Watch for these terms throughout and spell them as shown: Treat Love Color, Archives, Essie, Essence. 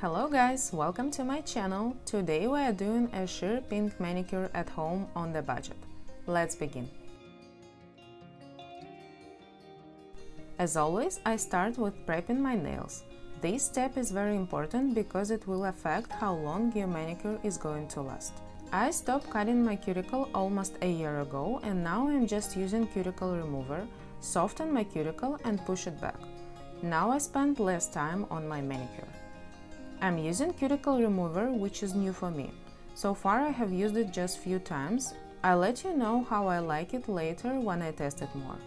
Hello guys, welcome to my channel. Today we are doing a sheer pink manicure at home on the budget. Let's begin. As always, I start with prepping my nails. This step is very important because it will affect how long your manicure is going to last. I stopped cutting my cuticle almost a year ago and now I'm just using cuticle remover, soften my cuticle and push it back. Now I spend less time on my manicure. I'm using cuticle remover, which is new for me. So far I have used it just few times. I'll let you know how I like it later when I test it more.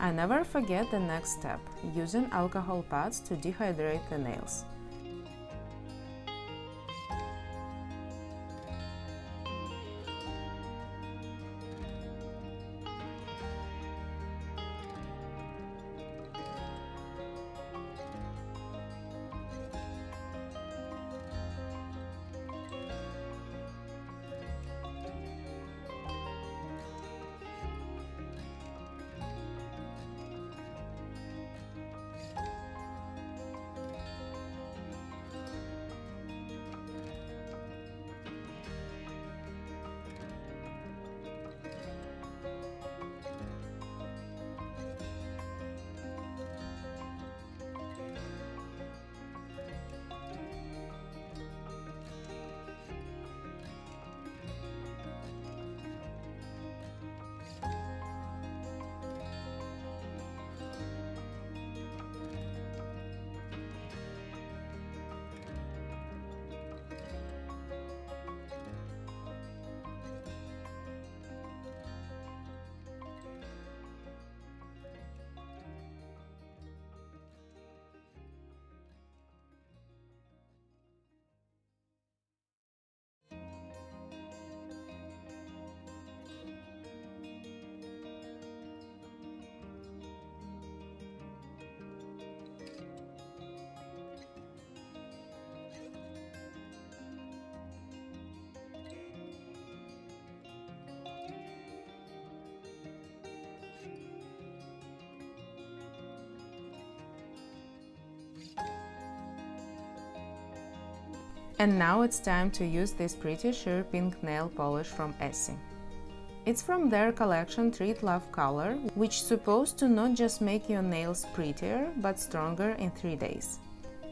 I never forget the next step, using alcohol pads to dehydrate the nails. And now it's time to use this pretty sheer pink nail polish from Essie. It's from their collection Treat Love Color, which is supposed to not just make your nails prettier, but stronger in 3 days.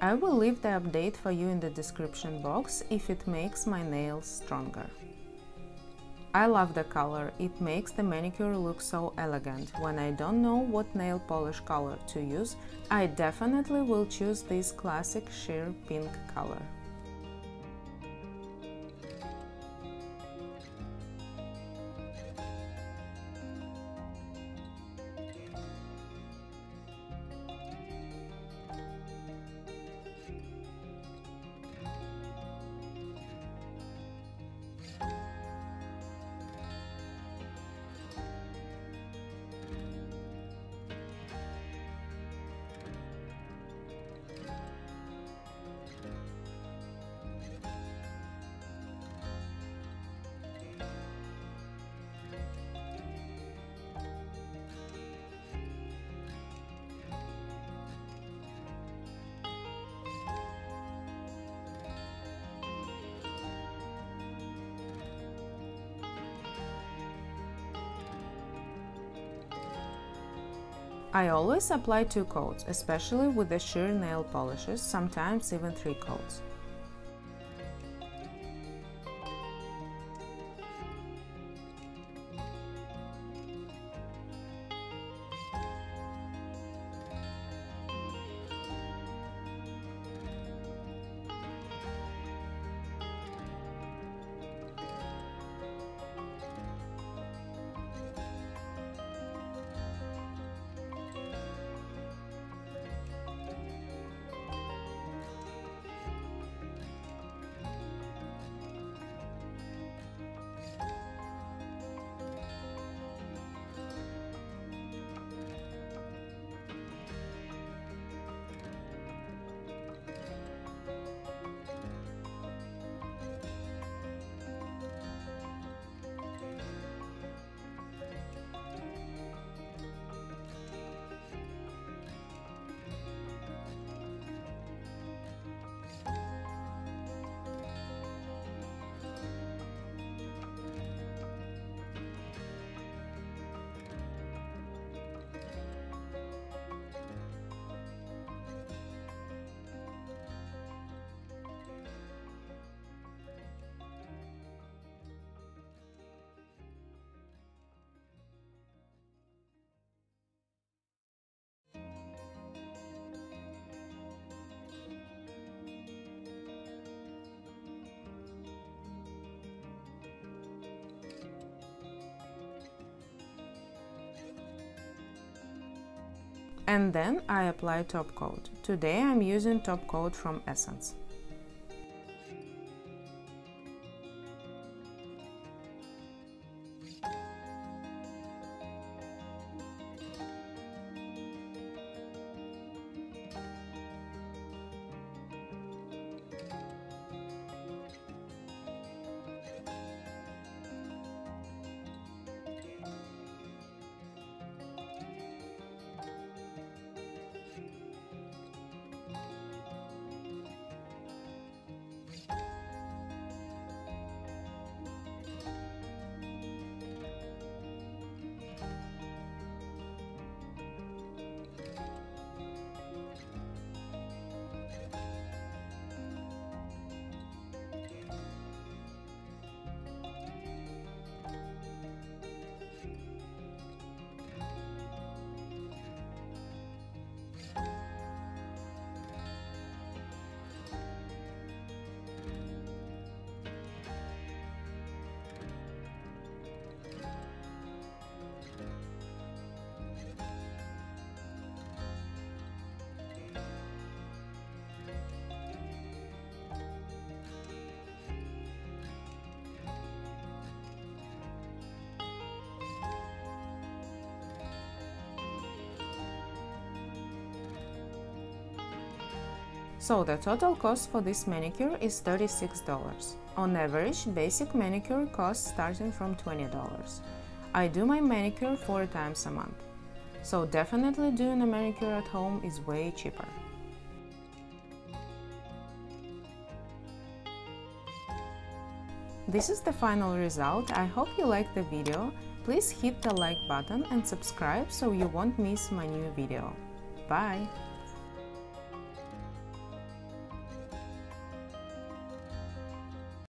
I will leave the update for you in the description box if it makes my nails stronger. I love the color, it makes the manicure look so elegant. When I don't know what nail polish color to use, I definitely will choose this classic sheer pink color. I always apply 2 coats, especially with the sheer nail polishes, sometimes even 3 coats. And then I apply top coat. Today I'm using top coat from Essence. So the total cost for this manicure is $36. On average, basic manicure costs starting from $20. I do my manicure 4 times a month. So definitely doing a manicure at home is way cheaper. This is the final result. I hope you liked the video. Please hit the like button and subscribe so you won't miss my new video. Bye!